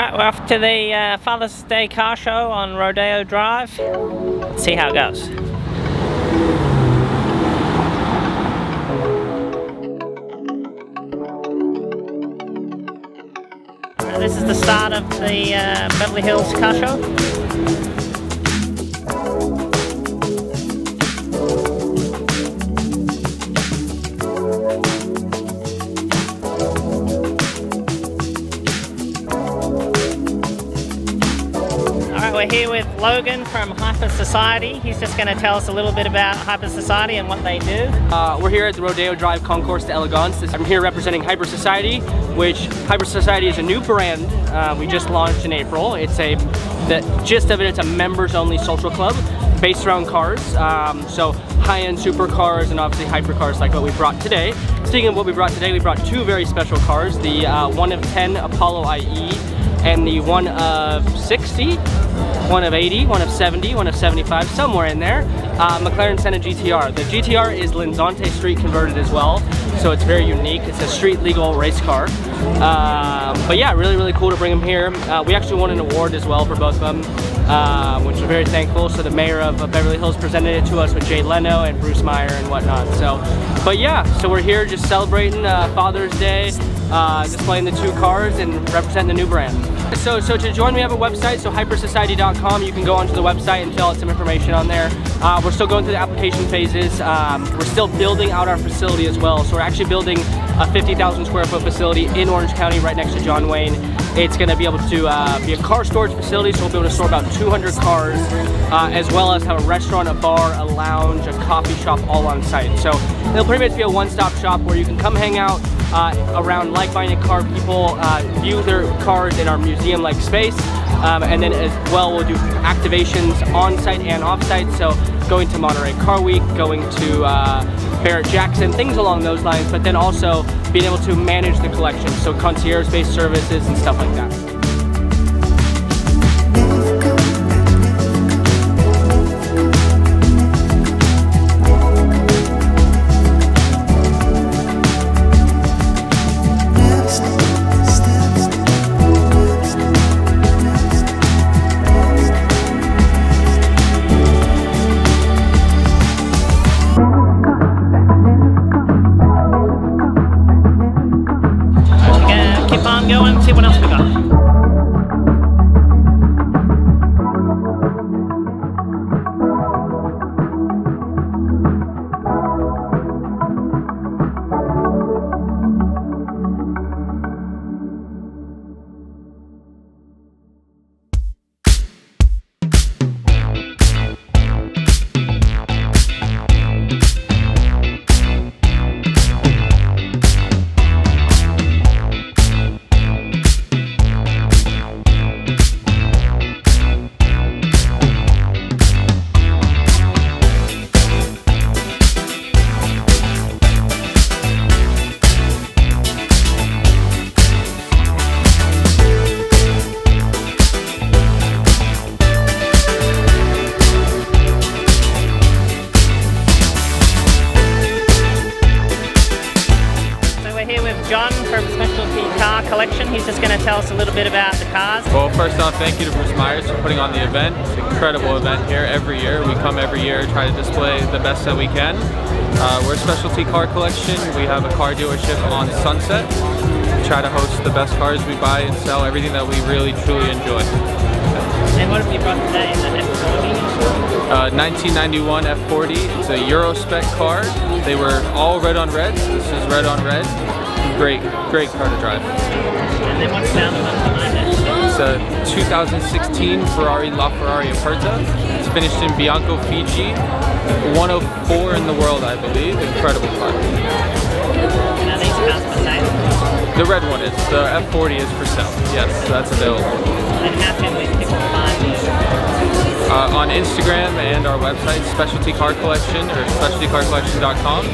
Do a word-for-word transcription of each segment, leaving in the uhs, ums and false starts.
Alright, we're off to the uh, Father's Day car show on Rodeo Drive. Let's see how it goes. Right, this is the start of the uh, Beverly Hills car show. We're here with Logan from Hyper Society. He's just going to tell us a little bit about Hyper Society and what they do. Uh, we're here at the Rodeo Drive Concours d'Elegance. I'm here representing Hyper Society, which Hyper Society is a new brand uh, we just launched in April. It's a, the gist of it, it's a members-only social club based around cars. Um, so high-end supercars and obviously hypercars like what we brought today. Speaking of what we brought today, we brought two very special cars, the uh, one of ten Apollo I E and the one of sixty. one of eighty, one of seventy, one of seventy-five, somewhere in there. Uh, McLaren Senna G T R. The G T R is Lanzante street converted as well, so it's very unique. It's a street legal race car. Uh, but yeah, really, really cool to bring them here. Uh, we actually won an award as well for both of them, uh, which we're very thankful. So the mayor of Beverly Hills presented it to us with Jay Leno and Bruce Meyer and whatnot. So, but yeah, so we're here just celebrating uh, Father's Day, uh, displaying the two cars and representing the new brand. So, so to join, we have a website, so hyper society dot com. You can go onto the website and fill out some information on there. Uh, we're still going through the application phases. Um, we're still building out our facility as well. So we're actually building a fifty thousand square foot facility in Orange County right next to John Wayne. It's going to be able to uh, be a car storage facility, so we'll be able to store about two hundred cars, uh, as well as have a restaurant, a bar, a lounge, a coffee shop all on site. So it'll pretty much be a one-stop shop where you can come hang out uh, around like-minded car people, uh, view their cars in our museum-like space, um, and then as well we'll do activations on-site and off-site, so going to Monterey Car Week, going to uh, Barrett-Jackson, things along those lines, but then also being able to manage the collection, so concierge-based services and stuff like that. See what else we got. John from Specialty Car Collection. He's just going to tell us a little bit about the cars. Well, first off, thank you to Bruce Myers for putting on the event. It's an incredible event here every year. We come every year, try to display the best that we can. Uh, we're Specialty Car Collection. We have a car dealership on Sunset. We try to host the best cars we buy and sell, everything that we really, truly enjoy. And what have you brought today in the F forty? Uh, nineteen ninety-one F forty. It's a Euro spec car. They were all red on red. This is red on red. Great, great car to drive. And then what's down the one behind it? It's a two thousand sixteen Ferrari LaFerrari Aperta. It's finished in Bianco Fiji. one oh four in the world, I believe. Incredible car. And are these cars for sale? The red one is. The F forty is for sale. Yes, that's available. And how can we people find these? Uh, on Instagram and our website, Specialty Car Collection or specialty car collection dot com.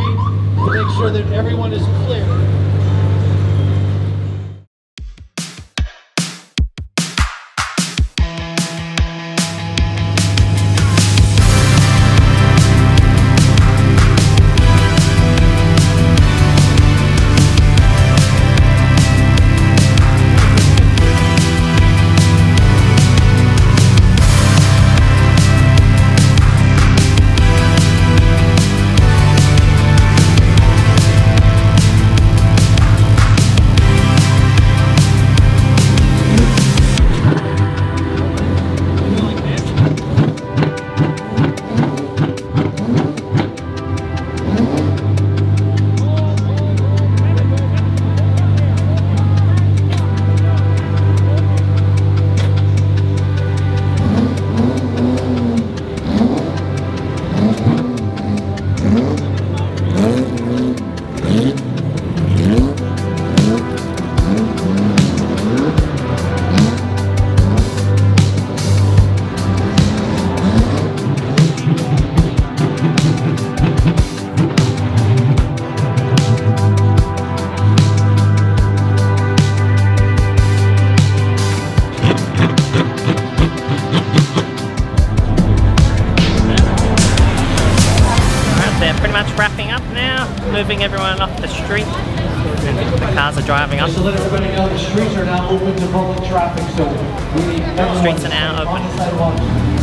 Ferrari to make sure that everyone is clear. Moving everyone off the street. The cars are driving up. Just to let everybody know, the streets are now open to public traffic, so we need everyone. Streets are now open.